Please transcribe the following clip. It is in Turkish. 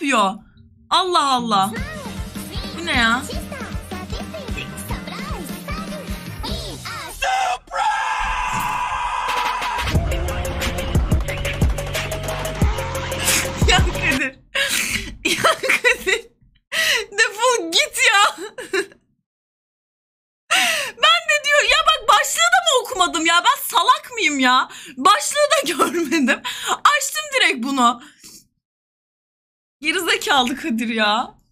Ne yapıyor? Allah Allah. Bu ne ya? Ya Kadir. Ya Kadir. Defol git ya. Ben de diyor ya bak başlığı da mı okumadım ya? Ben salak mıyım ya? Başlığı da görmedim. Açtım direkt bunu. Gerizekalı Kadir ya.